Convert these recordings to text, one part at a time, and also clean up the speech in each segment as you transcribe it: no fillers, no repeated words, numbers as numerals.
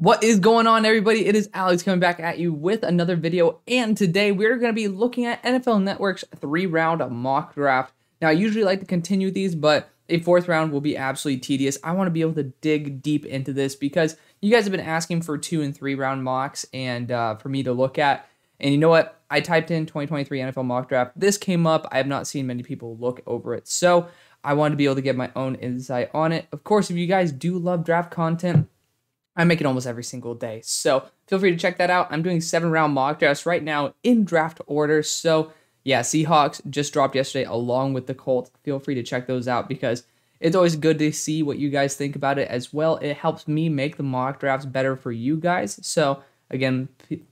What is going on, everybody? It is Alex coming back at you with another video, and today we're going to be looking at NFL Network's 3-round mock draft. Now, I usually like to continue these, but a 4th round will be absolutely tedious. I want to be able to dig deep into this because you guys have been asking for 2- and 3-round mocks and for me to look at. And you know what? I typed in 2023 NFL mock draft. This came up. I have not seen many people look over it, so I wanted to be able to get my own insight on it. Of course, if you guys do love draft content, I make it almost every single day, so feel free to check that out. I'm doing 7-round mock drafts right now in draft order. So yeah, Seahawks just dropped yesterday along with the Colts. Feel free to check those out because it's always good to see what you guys think about it as well. It helps me make the mock drafts better for you guys. So again,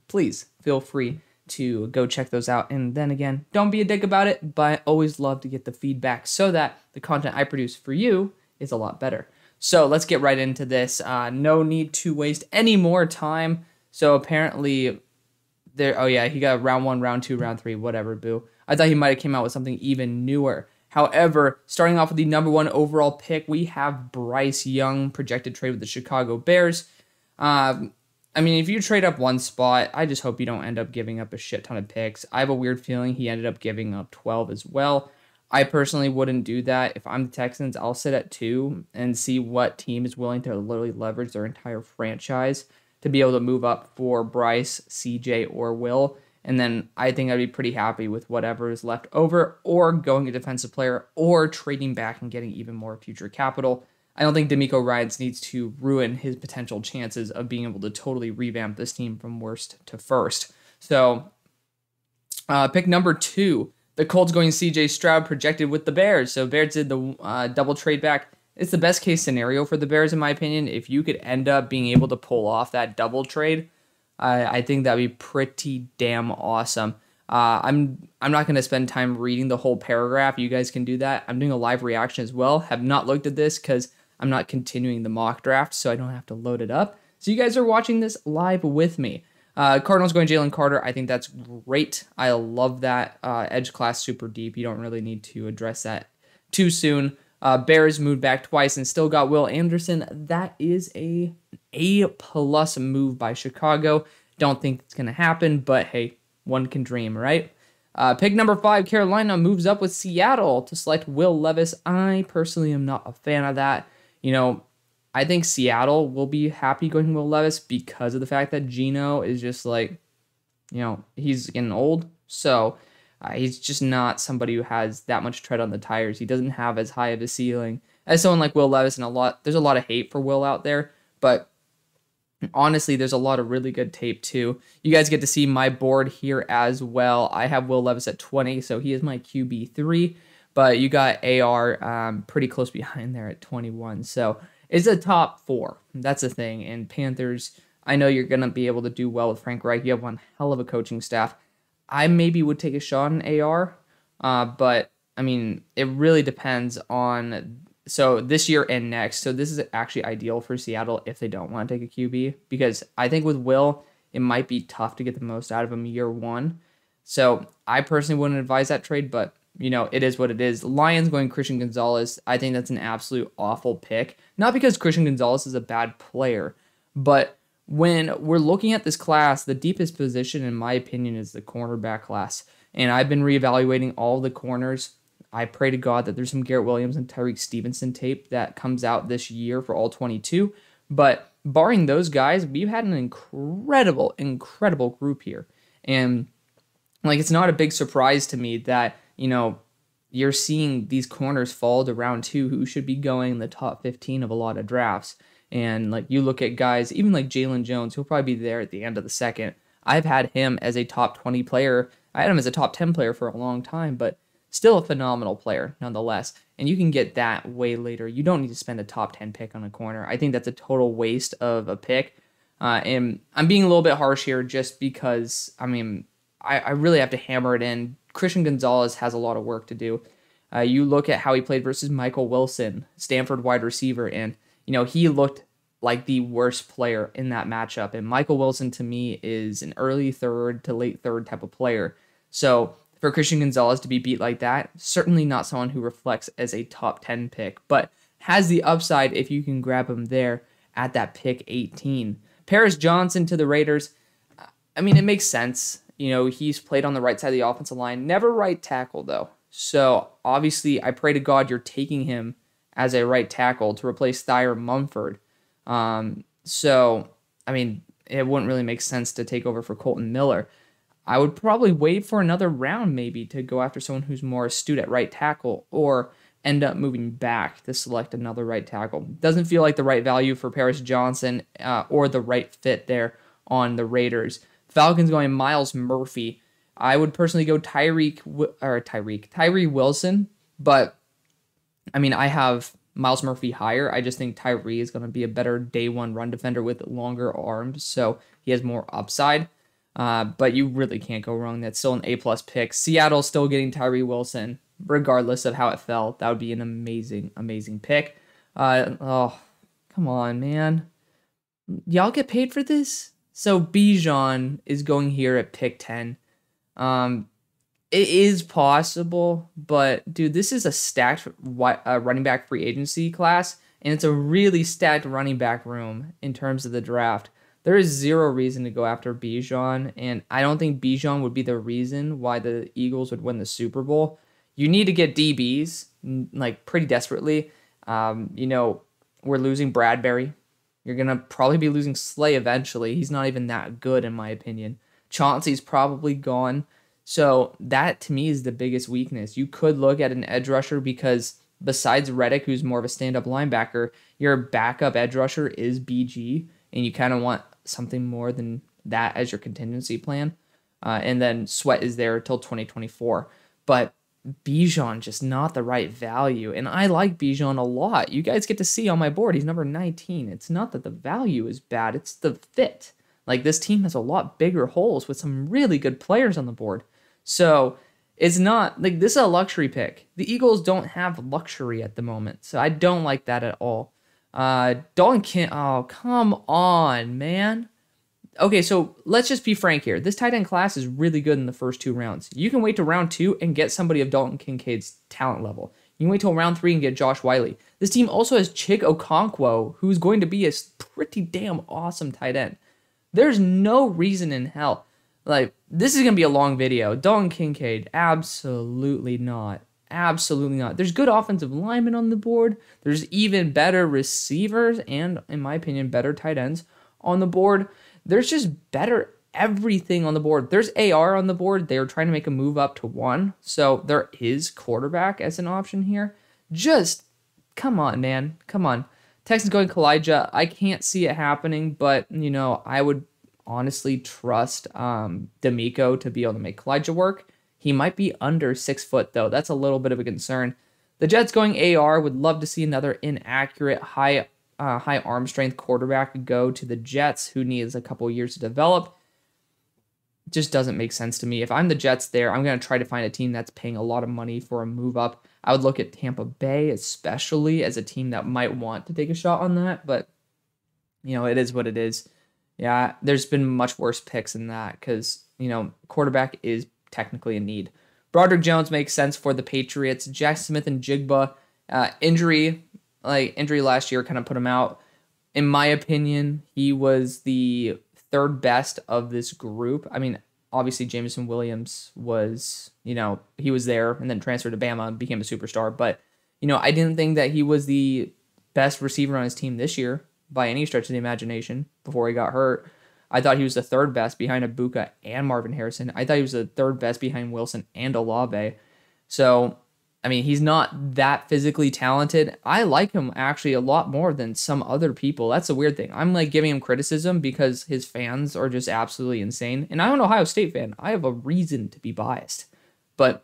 please feel free to go check those out. And then again, don't be a dick about it, but I always love to get the feedback so that the content I produce for you is a lot better. So let's get right into this. No need to waste any more time. So apparently there, oh yeah, he got round 1, round 2, round 3, whatever, boo. I thought he might've came out with something even newer. However, starting off with the #1 overall pick, we have Bryce Young, projected trade with the Chicago Bears. I mean, if you trade up one spot, I just hope you don't end up giving up a shit ton of picks. I have a weird feeling he ended up giving up 12 as well. I personally wouldn't do that. If I'm the Texans, I'll sit at 2 and see what team is willing to literally leverage their entire franchise to be able to move up for Bryce, CJ, or Will. And then I think I'd be pretty happy with whatever is left over, or going a defensive player, or trading back and getting even more future capital. I don't think DeMeco Ryans needs to ruin his potential chances of being able to totally revamp this team from worst to first. So pick #2. The Colts going CJ Stroud, projected with the Bears. So Bears did the double trade back. It's the best case scenario for the Bears, in my opinion. If you could end up being able to pull off that double trade, I think that'd be pretty damn awesome. I'm not going to spend time reading the whole paragraph. You guys can do that. I'm doing a live reaction as well. Have not looked at this because I'm not continuing the mock draft, so I don't have to load it up. So you guys are watching this live with me. Cardinals going Jalen Carter. I think that's great. I love that. Edge class super deep. You don't really need to address that too soon. Bears moved back twice and still got Will Anderson. That is a A+ move by Chicago. Don't think it's going to happen, but hey, one can dream, right? Pick #5, Carolina moves up with Seattle to select Will Levis. I personally am not a fan of that. You know, I think Seattle will be happy going Will Levis because of the fact that Geno is just like, you know, he's getting old. So he's just not somebody who has that much tread on the tires. He doesn't have as high of a ceiling as someone like Will Levis. And there's a lot of hate for Will out there, but honestly, there's a lot of really good tape too. You guys get to see my board here as well. I have Will Levis at 20, so he is my QB3, but you got AR pretty close behind there at 21. So it's a top 4. That's the thing. And Panthers, I know you're going to be able to do well with Frank Reich. You have one hell of a coaching staff. I maybe would take a shot in AR, but I mean, it really depends on, so this year and next. So this is actually ideal for Seattle if they don't want to take a QB, because I think with Will, it might be tough to get the most out of him year 1. So I personally wouldn't advise that trade, but you know, it is what it is. Lions going Christian Gonzalez. I think that's an absolute awful pick. Not because Christian Gonzalez is a bad player, but when we're looking at this class, the deepest position, in my opinion, is the cornerback class. And I've been reevaluating all the corners. I pray to God that there's some Garrett Williams and Tyrique Stevenson tape that comes out this year for all 22. But barring those guys, we've had an incredible, incredible group here. And like, it's not a big surprise to me that, you know, you're seeing these corners fall to round 2 who should be going in the top 15 of a lot of drafts. And like, you look at guys, even like Jalen Jones, who'll probably be there at the end of the second. I've had him as a top 20 player. I had him as a top 10 player for a long time, but still a phenomenal player nonetheless. And you can get that way later. You don't need to spend a top 10 pick on a corner. I think that's a total waste of a pick. And I'm being a little bit harsh here just because, I mean, I really have to hammer it in. Christian Gonzalez has a lot of work to do. You look at how he played versus Michael Wilson, Stanford wide receiver, and you know, he looked like the worst player in that matchup. And Michael Wilson, to me, is an early 3rd to late 3rd type of player. So for Christian Gonzalez to be beat like that, certainly not someone who reflects as a top 10 pick, but has the upside if you can grab him there at that pick 18. Paris Johnson to the Raiders. I mean, it makes sense. You know, he's played on the right side of the offensive line. Never right tackle, though. So, obviously, I pray to God you're taking him as a right tackle to replace Thayer Munford. So, I mean, it wouldn't really make sense to take over for Colton Miller. I would probably wait for another round, maybe, to go after someone who's more astute at right tackle or end up moving back to select another right tackle. Doesn't feel like the right value for Paris Johnson or the right fit there on the Raiders. Falcons going Miles Murphy. I would personally go Tyree Wilson, but I mean, I have Miles Murphy higher. I just think Tyree is going to be a better day one run defender with longer arms, so he has more upside. But you really can't go wrong. That's still an A+ pick. Seattle still getting Tyree Wilson, regardless of how it fell. That would be an amazing, amazing pick. Oh, come on, man. Y'all get paid for this? So Bijan is going here at pick 10. It is possible, but dude, this is a stacked running back free agency class, and it's a really stacked running back room in terms of the draft. There is zero reason to go after Bijan, and I don't think Bijan would be the reason why the Eagles would win the Super Bowl. You need to get DBs, like, pretty desperately. You know, we're losing Bradbury. You're going to probably be losing Slay eventually. He's not even that good, in my opinion. Chauncey's probably gone. So that, to me, is the biggest weakness. You could look at an edge rusher because besides Reddick, who's more of a stand-up linebacker, your backup edge rusher is BG, and you kind of want something more than that as your contingency plan. And then Sweat is there till 2024. But Bijan, just not the right value. And I like Bijan a lot. You guys get to see on my board, he's number 19. It's not that the value is bad, it's the fit. Like, this team has a lot bigger holes with some really good players on the board. So it's not like this is a luxury pick. The Eagles don't have luxury at the moment. So I don't like that at all. Dalton Kent. Oh, come on, man. Okay, so let's just be frank here. This tight end class is really good in the first two rounds. You can wait to round 2 and get somebody of Dalton Kincaid's talent level. You can wait till round 3 and get Josh Whyle. This team also has Chig Okonkwo, who's going to be a pretty damn awesome tight end. There's no reason in hell. Like, this is going to be a long video. Dalton Kincaid, absolutely not. Absolutely not. There's good offensive linemen on the board. There's even better receivers and, in my opinion, better tight ends on the board. There's just better everything on the board. There's AR on the board. They are trying to make a move up to 1. So there is quarterback as an option here. Just, come on, man. Come on. Texans going Kalija. I can't see it happening, but, you know, I would honestly trust DeMeco to be able to make Kalija work. He might be under 6 foot, though. That's a little bit of a concern. The Jets going AR. Would love to see another inaccurate, high arm strength quarterback go to the Jets, who needs a couple years to develop. Just doesn't make sense to me. If I'm the Jets there, I'm going to try to find a team that's paying a lot of money for a move up. I would look at Tampa Bay, especially, as a team that might want to take a shot on that, but, you know, it is what it is. Yeah, there's been much worse picks than that because, you know, quarterback is technically a need. Broderick Jones makes sense for the Patriots. Jackson Smith and Jigba, injury last year kind of put him out. In my opinion, he was the 3rd best of this group. I mean, obviously, Jameson Williams was, you know, he was there and then transferred to Bama and became a superstar. But, you know, I didn't think that he was the best receiver on his team this year by any stretch of the imagination before he got hurt. I thought he was the 3rd best behind Abuka and Marvin Harrison. I thought he was the 3rd best behind Wilson and Olave. So, I mean, he's not that physically talented. I like him actually a lot more than some other people. That's the weird thing. I'm like giving him criticism because his fans are just absolutely insane. And I'm an Ohio State fan. I have a reason to be biased. But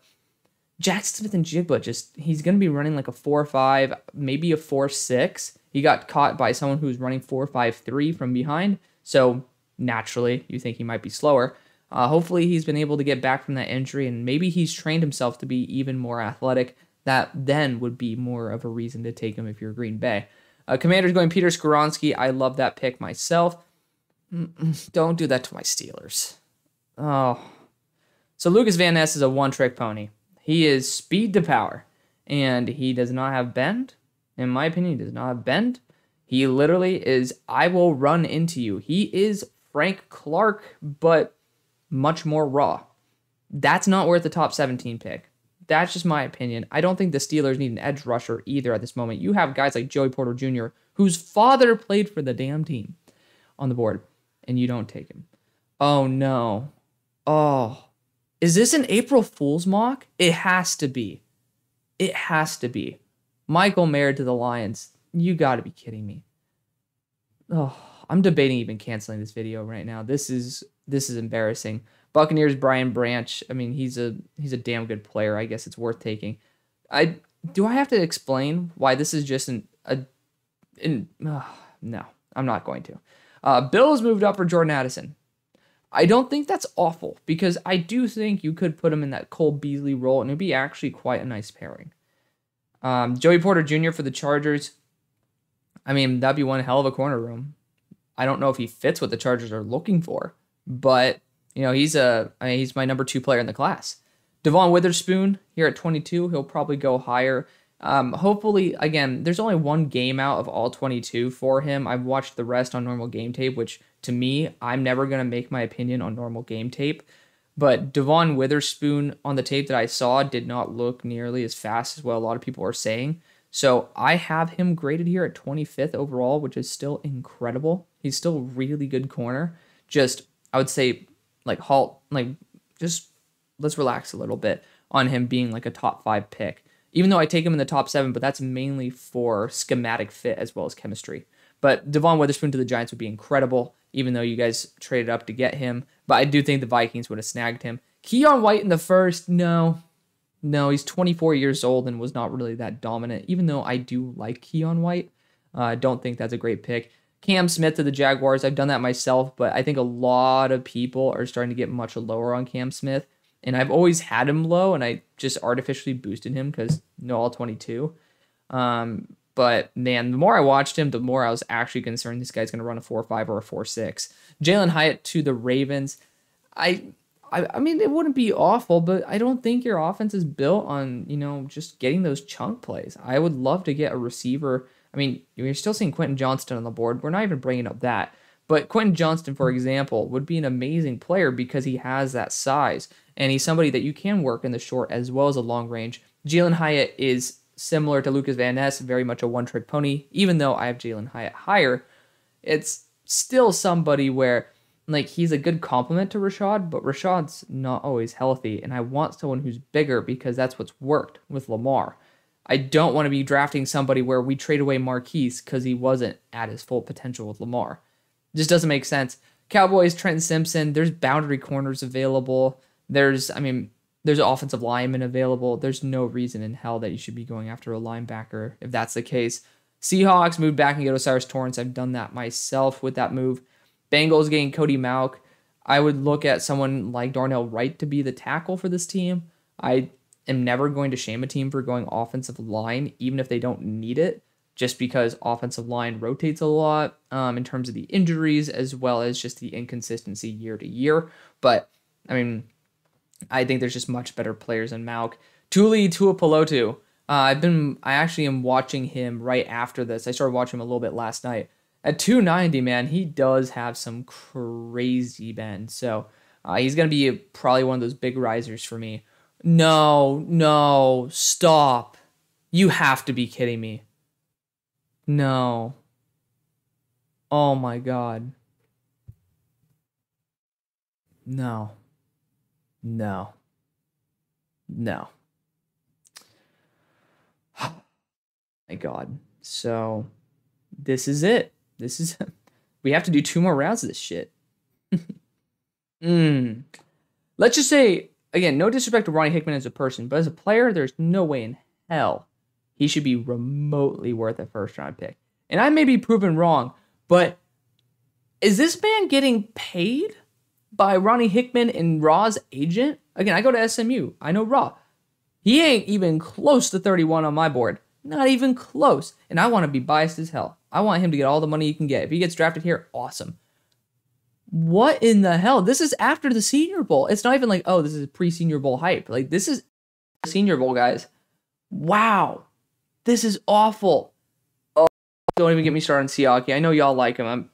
Jackson Smith and Jigba, just, he's going to be running like a 4.5, maybe a 4.6. He got caught by someone who's running 4.53 from behind. So naturally, you think he might be slower. Hopefully he's been able to get back from that injury, and maybe he's trained himself to be even more athletic. That then would be more of a reason to take him if you're Green Bay. Commanders going Peter Skoronski. I love that pick myself. Don't do that to my Steelers. Oh. So Lucas Van Ness is a one-trick pony. He is speed to power, and he does not have bend. In my opinion, he does not have bend. He literally is, I will run into you. He is Frank Clark, but much more raw. That's not worth the top 17 pick. That's just my opinion. I don't think the Steelers need an edge rusher either at this moment. You have guys like Joey Porter Jr., whose father played for the damn team, on the board, and you don't take him. Oh, no. Oh. Is this an April Fool's mock? It has to be. It has to be. Michael Mayer to the Lions. You got to be kidding me. Oh, I'm debating even canceling this video right now. This is embarrassing. Buccaneers, Brian Branch. I mean, he's a damn good player. I guess it's worth taking. Do I have to explain why this is just no, I'm not going to. Bills moved up for Jordan Addison. I don't think that's awful, because I do think you could put him in that Cole Beasley role, and it'd be actually quite a nice pairing. Joey Porter Jr. for the Chargers. I mean, that'd be one hell of a corner room. I don't know if he fits what the Chargers are looking for, but you know, he's my number 2 player in the class. Devon Witherspoon here at 22. He'll probably go higher. Hopefully, again, there's only one game out of all 22 for him. I've watched the rest on normal game tape, which to me, I'm never going to make my opinion on normal game tape. But Devon Witherspoon on the tape that I saw did not look nearly as fast as what a lot of people are saying. So I have him graded here at 25th overall, which is still incredible. He's still a really good corner. Just, I would say, like, halt, like, just let's relax a little bit on him being like a top 5 pick, even though I take him in the top 7, but that's mainly for schematic fit as well as chemistry. But Devon Witherspoon to the Giants would be incredible, even though you guys traded up to get him. But I do think the Vikings would have snagged him. Keon White in the first, no, he's 24 years old and was not really that dominant, even though I do like Keon White. I don't think that's a great pick. Cam Smith to the Jaguars. I've done that myself, but I think a lot of people are starting to get much lower on Cam Smith. And I've always had him low, and I just artificially boosted him because no all 22. But, man, the more I watched him, the more I was actually concerned this guy's going to run a 4.5 or a 4.6. Jalen Hyatt to the Ravens. I mean, it wouldn't be awful, but I don't think your offense is built on, you know, just getting those chunk plays. I would love to get a receiver. I mean, you're still seeing Quentin Johnston on the board. We're not even bringing up that. But Quentin Johnston, for example, would be an amazing player because he has that size. And he's somebody that you can work in the short as well as the long range. Jalen Hyatt is similar to Lucas Van Ness, very much a one-trick pony. Even though I have Jalen Hyatt higher, it's still somebody where, like, he's a good complement to Rashad, but Rashad's not always healthy. And I want someone who's bigger because that's what's worked with Lamar. I don't want to be drafting somebody where we trade away Marquise because he wasn't at his full potential with Lamar. Just doesn't make sense. Cowboys, Trenton Simpson, there's boundary corners available. There's offensive linemen available. There's no reason in hell that you should be going after a linebacker if that's the case. Seahawks move back and get Osiris Torrance. I've done that myself with that move. Bengals getting Cody Mauch. I would look at someone like Darnell Wright to be the tackle for this team. I am never going to shame a team for going offensive line, even if they don't need it, just because offensive line rotates a lot in terms of the injuries as well as just the inconsistency year to year. But, I mean, I think there's just much better players than Mauch. Tuli Tuipulotu. I actually am watching him right after this. I started watching him a little bit last night. At 290, man, he does have some crazy bend. So he's going to be probably one of those big risers for me. No, stop. You have to be kidding me. No. Oh, my God. No. My God. So this is it. We have to do 2 more rounds of this shit. Let's just say, again, no disrespect to Ronnie Hickman as a person, but as a player, there's no way in hell he should be remotely worth a first-round pick. And I may be proven wrong, but is this man getting paid by Ronnie Hickman and Raw's agent? Again, I go to SMU. I know Raw. He ain't even close to 31 on my board. Not even close. And I want to be biased as hell. I want him to get all the money he can get. If he gets drafted here, awesome. What in the hell? This is after the Senior Bowl. It's not even like, oh, this is pre-Senior Bowl hype. Like, this is Senior Bowl, guys. Wow. This is awful. Don't even get me started on Siaki. I know y'all like him.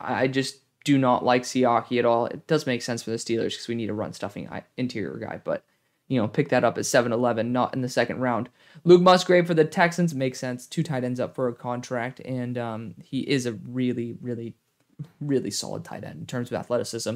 I just do not like Siaki at all. It does make sense for the Steelers because we need a run-stuffing interior guy, but, you know, pick that up at 7-11, not in the second round. Luke Musgrave for the Texans makes sense. 2 tight ends up for a contract, and he is a really, really, really solid tight end in terms of athleticism.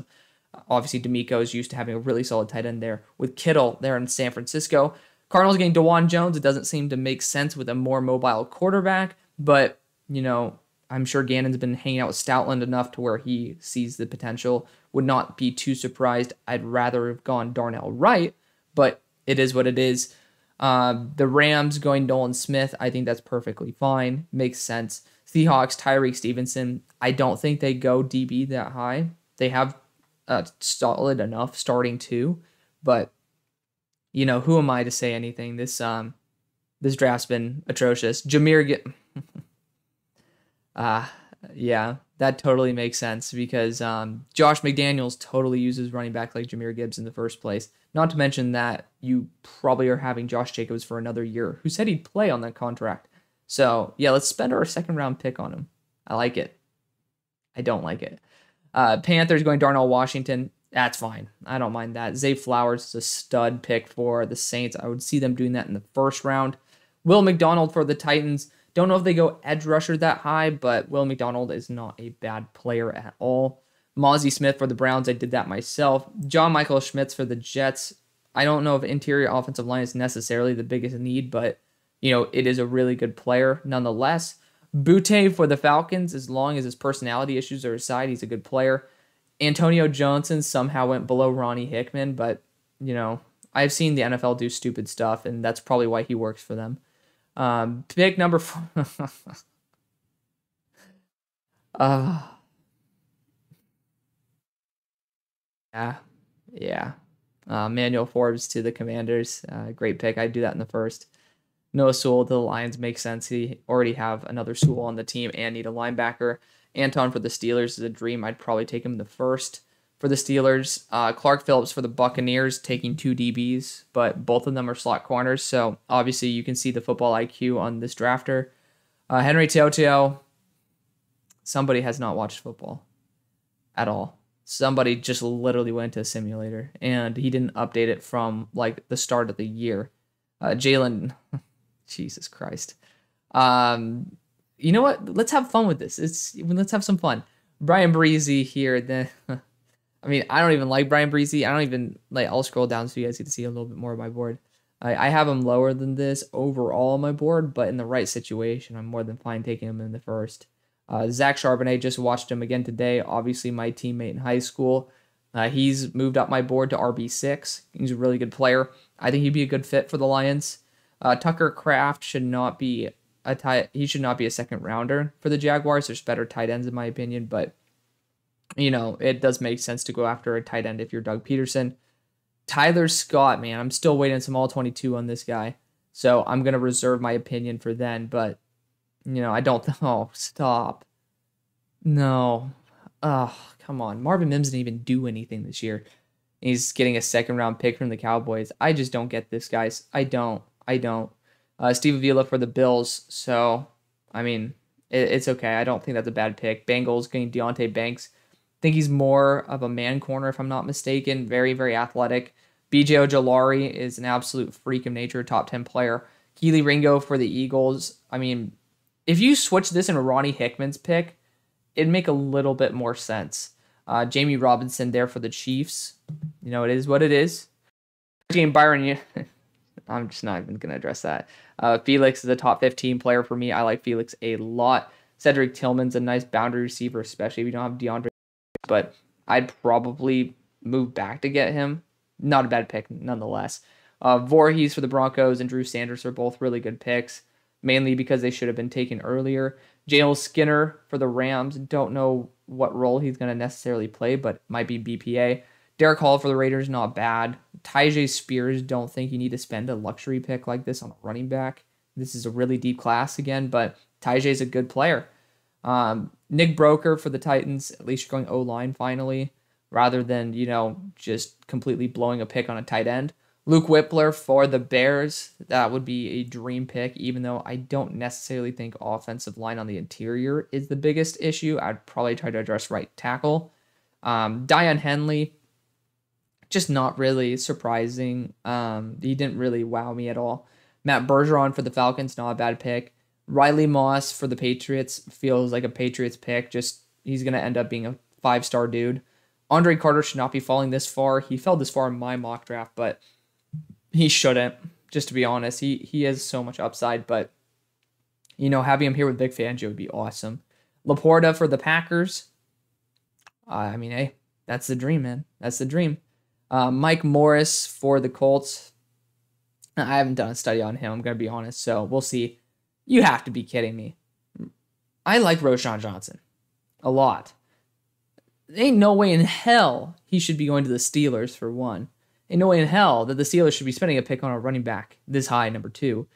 Obviously, DeMeco is used to having a really solid tight end there with Kittle there in San Francisco. Cardinals getting DeJuan Jones. It doesn't seem to make sense with a more mobile quarterback, but, you know, I'm sure Gannon's been hanging out with Stoutland enough to where he sees the potential. Would not be too surprised. I'd rather have gone Darnell Wright, but it is what it is. The Rams going Nolan Smith. I think that's perfectly fine. Makes sense. Seahawks, Tyrique Stevenson. I don't think they go DB that high. They have solid enough starting two, but, you know, who am I to say anything? This draft's been atrocious. Yeah, that totally makes sense because Josh McDaniels totally uses running back like Jahmyr Gibbs in the first place. Not to mention that you probably are having Josh Jacobs for another year, who said he'd play on that contract. So, yeah, let's spend our second-round pick on him. I like it. I don't like it. Panthers going Darnell Washington. That's fine. I don't mind that. Zay Flowers is a stud pick for the Saints. I would see them doing that in the first round. Will McDonald for the Titans. Don't know if they go edge rusher that high, but Will McDonald is not a bad player at all. Mozzie Smith for the Browns. I did that myself. John Michael Schmitz for the Jets. I don't know if interior offensive line is necessarily the biggest need, but, you know, it is a really good player nonetheless. Boutte for the Falcons. As long as his personality issues are aside, he's a good player. Antonio Johnson somehow went below Ronnie Hickman, but, you know, I've seen the NFL do stupid stuff, and that's probably why he works for them. Pick number 4. Manuel Forbes to the Commanders. Great pick. I'd do that in the first. Noah Sewell to the Lions makes sense. He already have another Sewell on the team and need a linebacker. Anton for the Steelers is a dream. I'd probably take him the first for the Steelers. Clark Phillips for the Buccaneers, taking 2 DBs, but both of them are slot corners, so obviously you can see the football IQ on this drafter. Henry Teotio, somebody has not watched football at all. Somebody just literally went to a simulator, and he didn't update it from, like, the start of the year. Jalen, Jesus Christ. You know what? Let's have fun with this. Let's have some fun. Brian Breezy here. I mean, I don't even like Brian Breezy. I'll scroll down so you guys get to see a little bit more of my board. I have him lower than this overall on my board, but in the right situation, I'm more than fine taking him in the first. Zach Charbonnet, just watched him again today. Obviously, my teammate in high school. He's moved up my board to RB6. He's a really good player. I think he'd be a good fit for the Lions. Tucker Kraft should not be he should not be a second rounder for the Jaguars. There's better tight ends in my opinion, but, you know, it does make sense to go after a tight end if you're Doug Peterson. Tyler Scott, man, I'm still waiting some all-22 on this guy, so I'm going to reserve my opinion for then, but, you know, I don't... Oh, stop. No. Oh, come on. Marvin Mims didn't even do anything this year. He's getting a second-round pick from the Cowboys. I just don't get this, guys. I don't. Steve Avila for the Bills, so, I mean, it's okay. I don't think that's a bad pick. Bengals getting Deonte Banks. Think he's more of a man corner, if I'm not mistaken. Very, very athletic. BJ Ojolari is an absolute freak of nature, top 10 player. Kelee Ringo for the Eagles. I mean, if you switch this into Ronnie Hickman's pick, it'd make a little bit more sense. Jamie Robinson there for the Chiefs. You know, it is what it is. James Byron, I'm just not even going to address that. Felix is a top 15 player for me. I like Felix a lot. Cedric Tillman's a nice boundary receiver, especially if you don't have DeAndre. But I'd probably move back to get him. Not a bad pick, nonetheless. Voorhees for the Broncos and Drew Sanders are both really good picks, mainly because they should have been taken earlier. J.L. Skinner for the Rams. Don't know what role he's going to necessarily play, but might be BPA. Derek Hall for the Raiders, not bad. Tyjae Spears, don't think you need to spend a luxury pick like this on a running back. This is a really deep class again, but Tyjae's a good player. Nick Broker for the Titans. At least you're going O-line finally, rather than, you know, just completely blowing a pick on a tight end. Luke Whippler for the Bears. That would be a dream pick, even though I don't necessarily think offensive line on the interior is the biggest issue. I'd probably try to address right tackle. Dion Henley, just not really surprising. He didn't really wow me at all. Matt Bergeron for the Falcons, not a bad pick. Riley Moss for the Patriots feels like a Patriots pick. Just he's going to end up being a five-star dude. Andre Carter should not be falling this far. He fell this far in my mock draft, but he shouldn't, just to be honest. He has so much upside, but, you know, having him here with Vic Fangio would be awesome. Laporta for the Packers. I mean, hey, that's the dream, man. That's the dream. Mike Morris for the Colts. I haven't done a study on him, I'm going to be honest, so we'll see. You have to be kidding me. I like Roschon Johnson a lot. There ain't no way in hell he should be going to the Steelers, for one. Ain't no way in hell that the Steelers should be spending a pick on a running back this high, number two.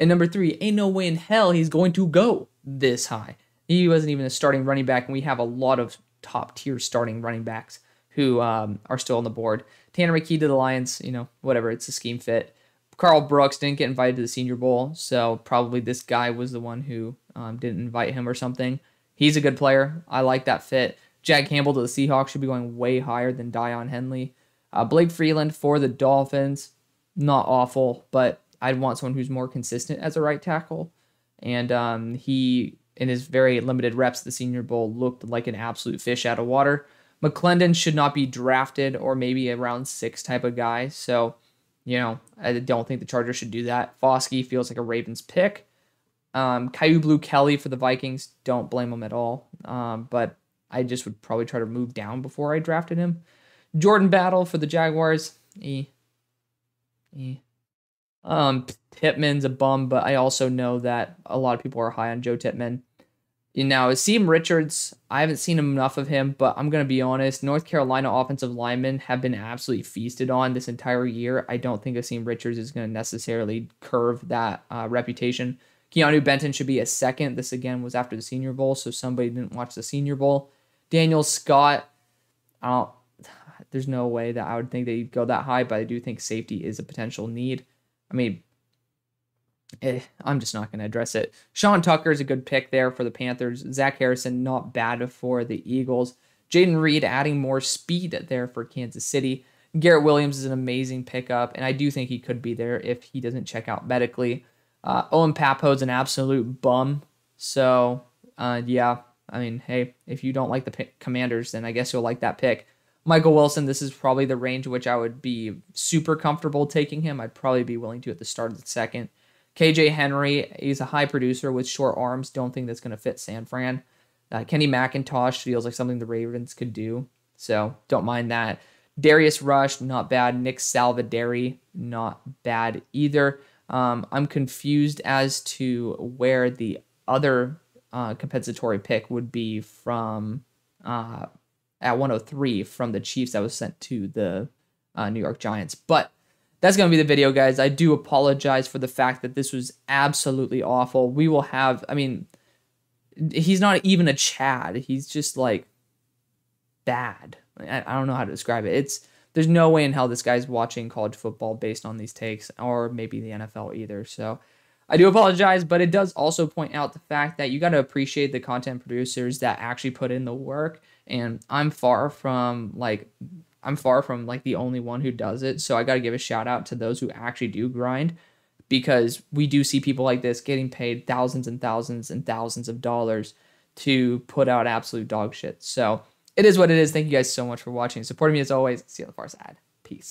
And number three, ain't no way in hell he's going to go this high. He wasn't even a starting running back, and we have a lot of top-tier starting running backs who are still on the board. Tanner McKee to the Lions, you know, whatever, it's a scheme fit. Carl Brooks didn't get invited to the Senior Bowl, so probably this guy was the one who didn't invite him or something. He's a good player. I like that fit. Jack Campbell to the Seahawks should be going way higher than Dion Henley. Blake Freeland for the Dolphins, not awful, but I'd want someone who's more consistent as a right tackle. And he, in his very limited reps at the Senior Bowl, looked like an absolute fish out of water. McClendon should not be drafted, or maybe a round six type of guy. So, you know, I don't think the Chargers should do that. Foskey feels like a Ravens pick. Kaiu Blue Kelly for the Vikings, don't blame him at all. But I just would probably try to move down before I drafted him. Jordan Battle for the Jaguars. Pittman's a bum, but I also know that a lot of people are high on Joe Tippmann. You know, Asim Richards, I haven't seen enough of him, but I'm going to be honest, North Carolina offensive linemen have been absolutely feasted on this entire year. I don't think Asim Richards is going to necessarily curve that reputation. Keanu Benton should be a second. This, again, was after the Senior Bowl, so somebody didn't watch the Senior Bowl. Daniel Scott, I don't... There's no way that I would think they'd go that high, but I do think safety is a potential need. I mean, I'm just not going to address it. Sean Tucker is a good pick there for the Panthers. Zach Harrison, not bad for the Eagles. Jaden Reed adding more speed there for Kansas City. Garrett Williams is an amazing pickup, and I do think he could be there if he doesn't check out medically. Owen Papo's an absolute bum. So, yeah, I mean, hey, if you don't like the Commanders, then I guess you'll like that pick. Michael Wilson, this is probably the range in which I would be super comfortable taking him. I'd probably be willing to at the start of the second. KJ Henry, he's a high producer with short arms. Don't think that's going to fit San Fran. Kenny McIntosh feels like something the Ravens could do, so don't mind that. Darius Rush, not bad. Nick Salvadori, not bad either. I'm confused as to where the other compensatory pick would be from... at 103 from the Chiefs that was sent to the New York Giants. But that's going to be the video, guys. I do apologize for the fact that this was absolutely awful. We will have, I mean, he's not even a Chad. He's just, like, bad. I don't know how to describe it. There's no way in hell this guy's watching college football based on these takes, or maybe the NFL either. So I do apologize, but it does also point out the fact that you got to appreciate the content producers that actually put in the work. And I'm far from the only one who does it. So I got to give a shout out to those who actually do grind, because we do see people like this getting paid thousands and thousands and thousands of dollars to put out absolute dog shit. So it is what it is. Thank you guys so much for watching. Supporting me as always. See you on the far side. Peace.